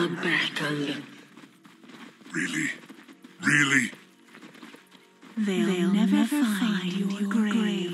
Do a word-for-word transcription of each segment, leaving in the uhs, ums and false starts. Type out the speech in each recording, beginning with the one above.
on battle. Really? Really? They'll, They'll never, never find, find your, your grave. grave.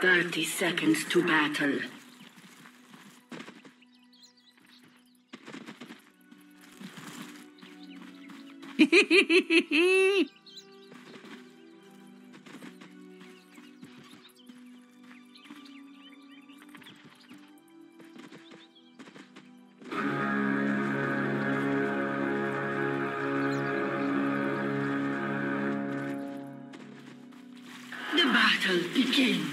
Thirty seconds to battle. The battle begins.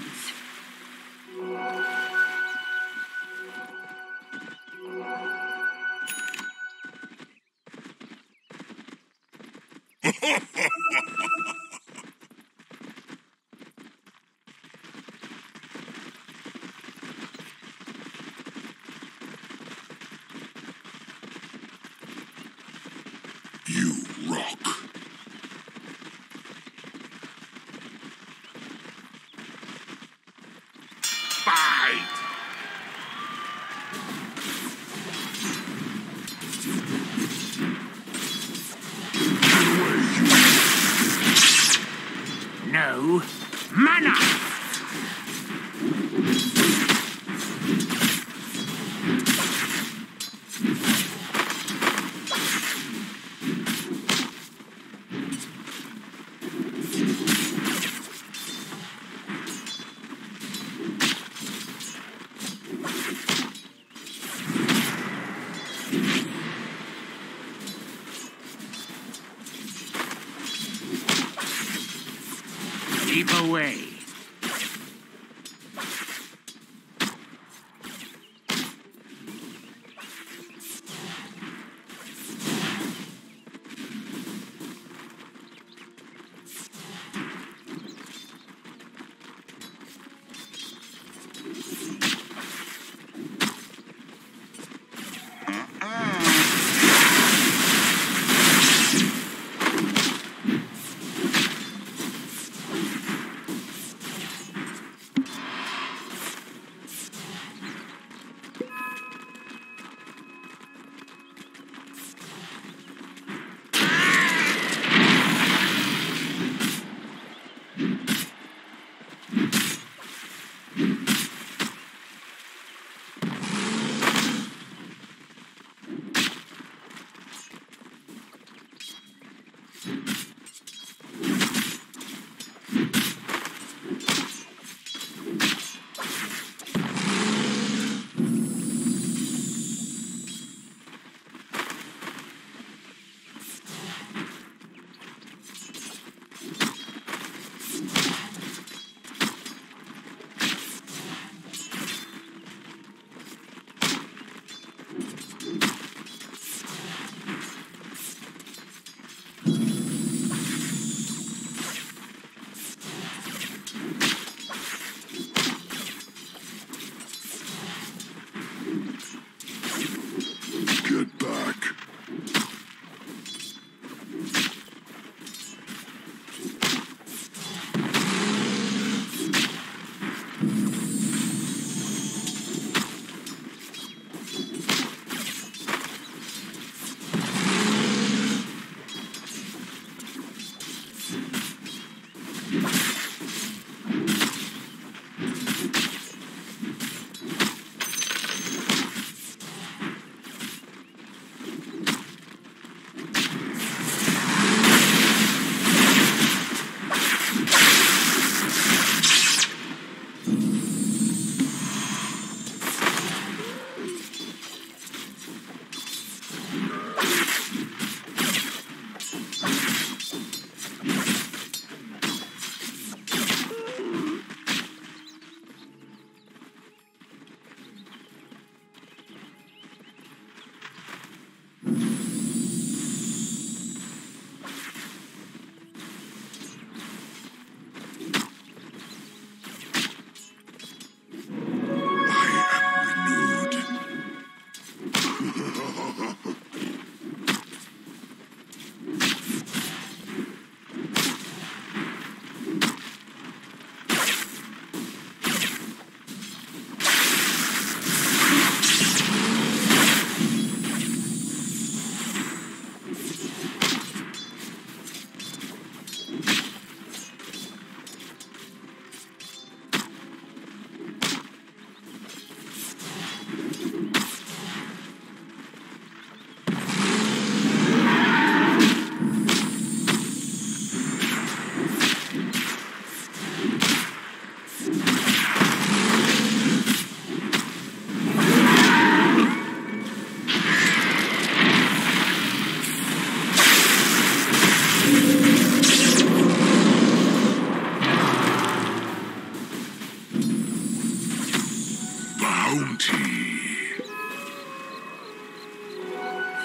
No mana! Keep away.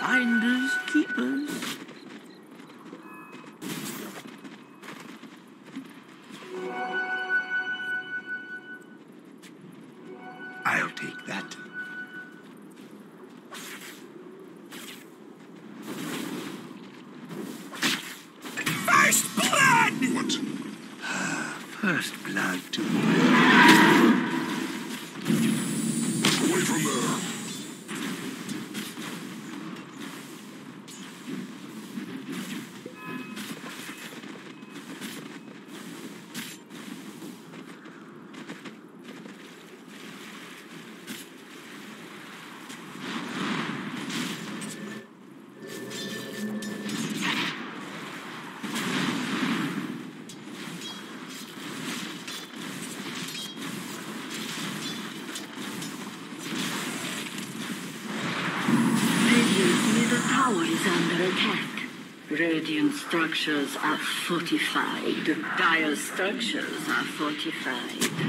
finders keepers. I'll take that. First blood! What? First blood to me. Away from there! Radiant structures are fortified. Dire structures are fortified.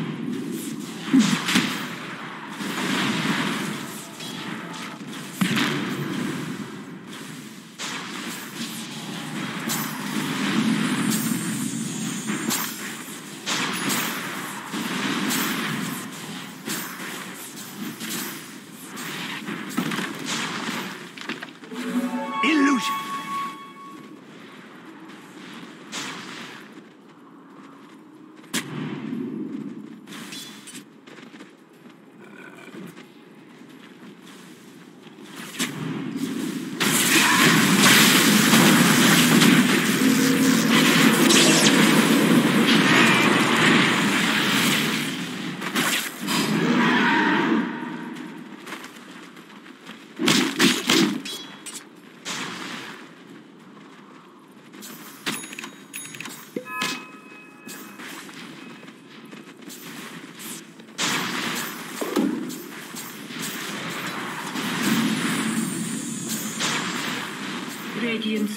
Radiant's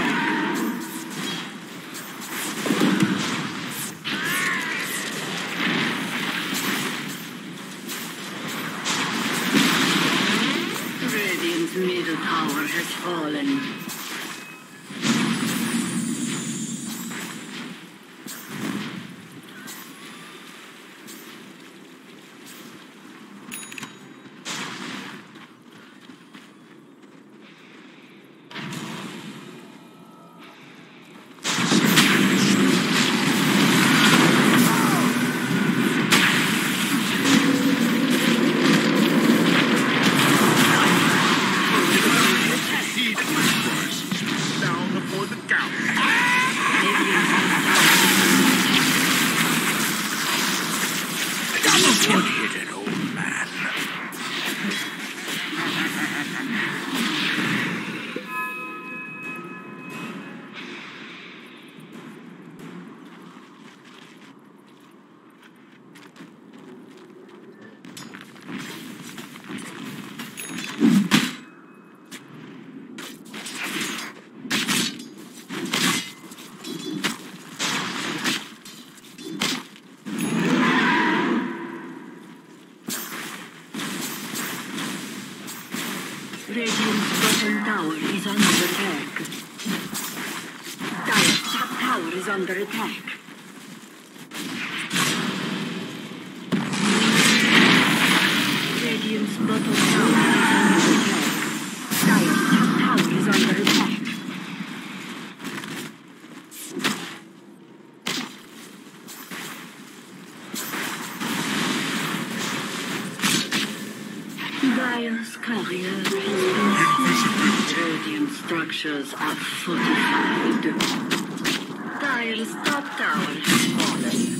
Radiant's middle tower has fallen. Under attack. Radiant's bottom tower is under attack. Dire's top tower is under attack. Dire's carrier has been seized. Radiant structures are fortified. Dire's top tower has fallen.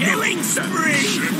Killing spree!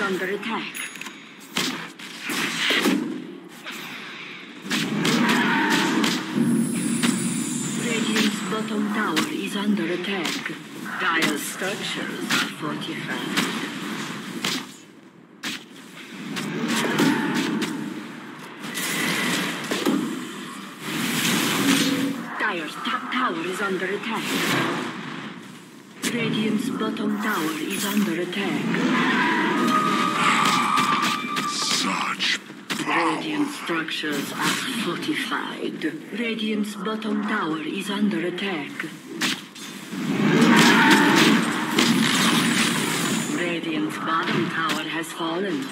Under attack. Radiant's bottom tower is under attack. Dire's structures are fortified. Dire under attack. Radiant's bottom tower is under attack. Such power! Radiant structures are fortified. Radiant's bottom tower is under attack. Radiant's bottom tower has fallen.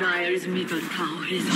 Dyer's middle tower is on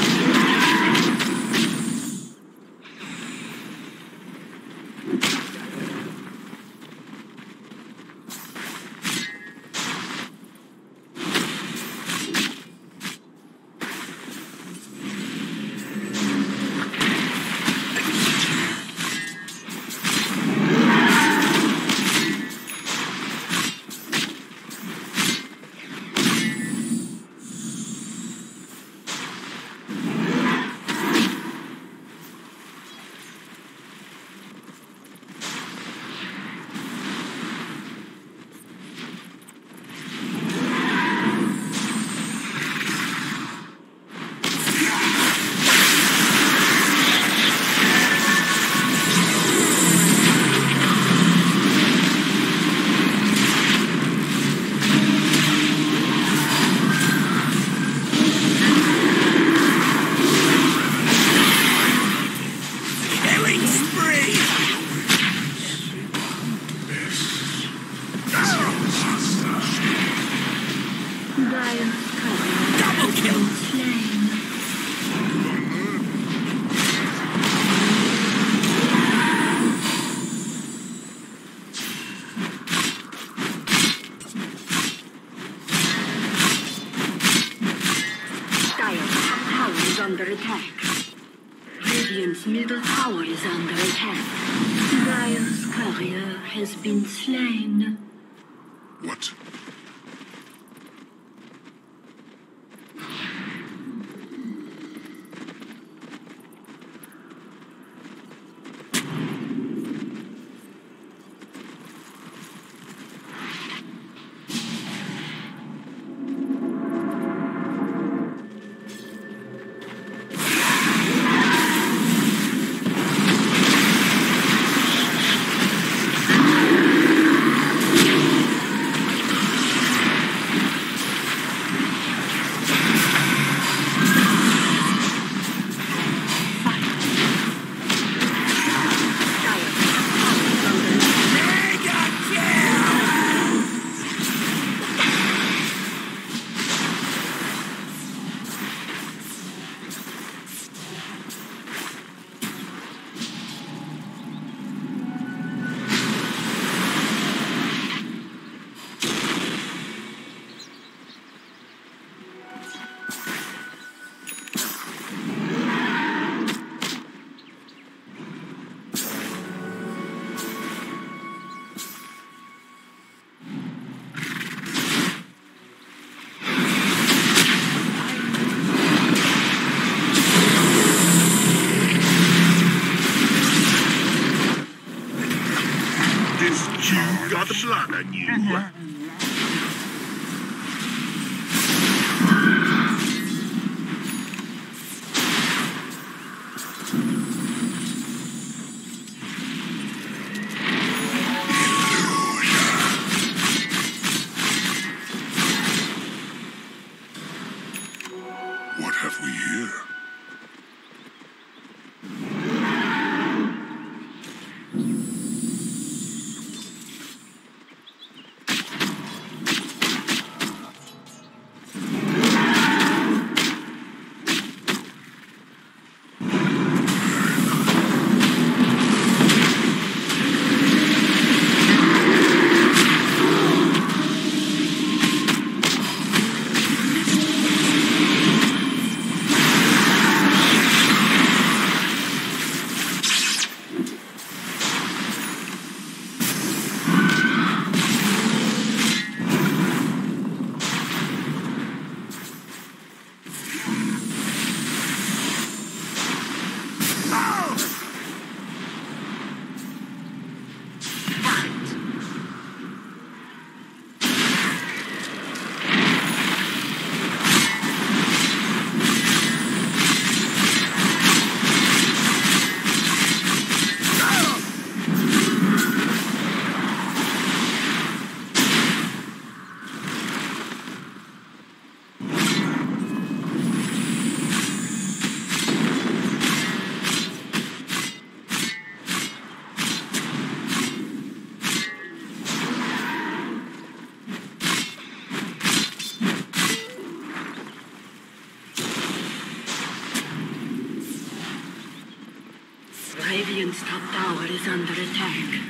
under attack. Radiant's middle tower is under attack. Dyer's courier has been slain. What? Got the blood on you. What have we here? Yeah. Radiant's top tower is under attack.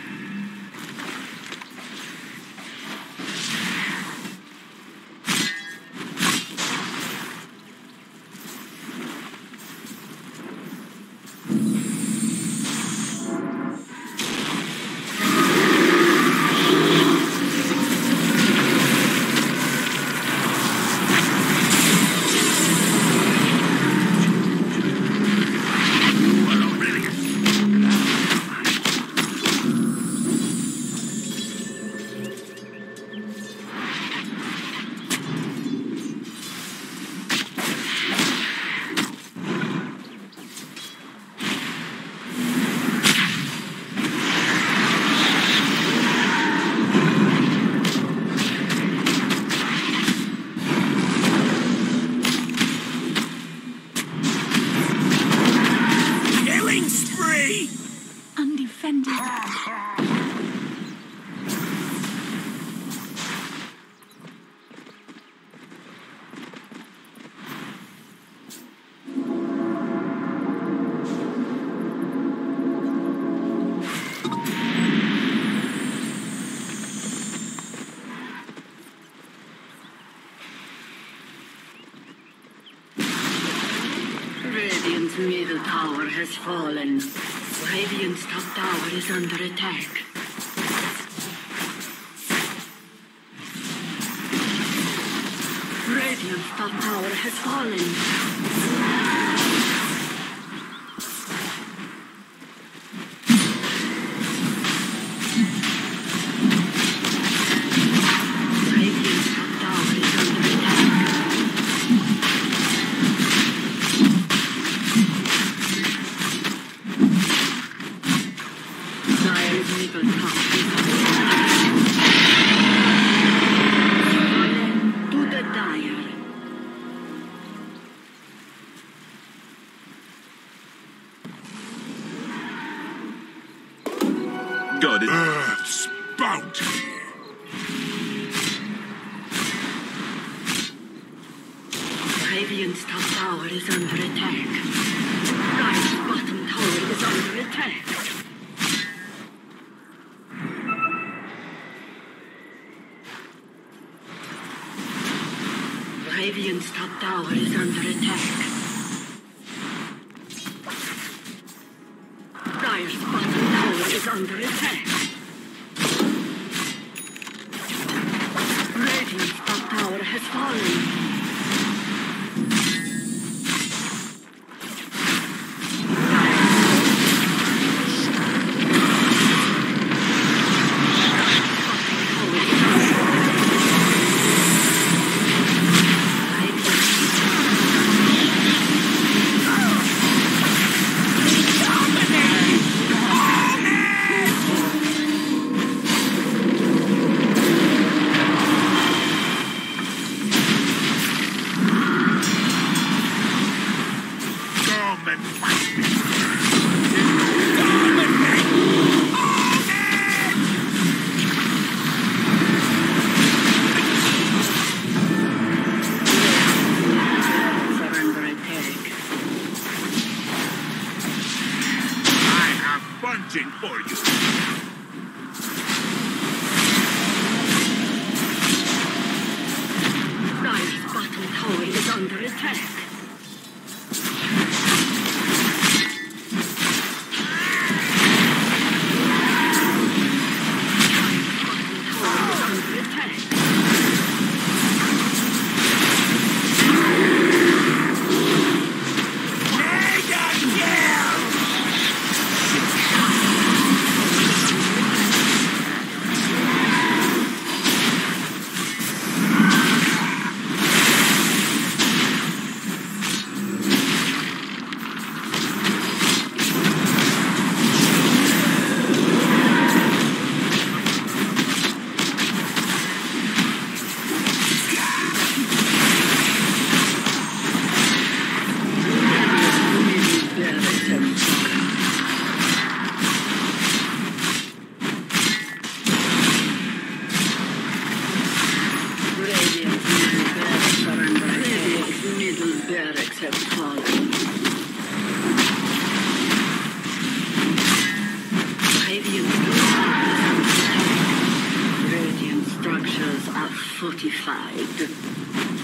Middle tower has fallen. Radiant's top tower is under attack. Radiant's top tower has fallen. Got it. Earth's bounty. Radiant's top tower is under attack. Radiant's bottom tower is under attack. Radiant's top tower is under attack. Under attack. Radiant's top tower has fallen. are fortified.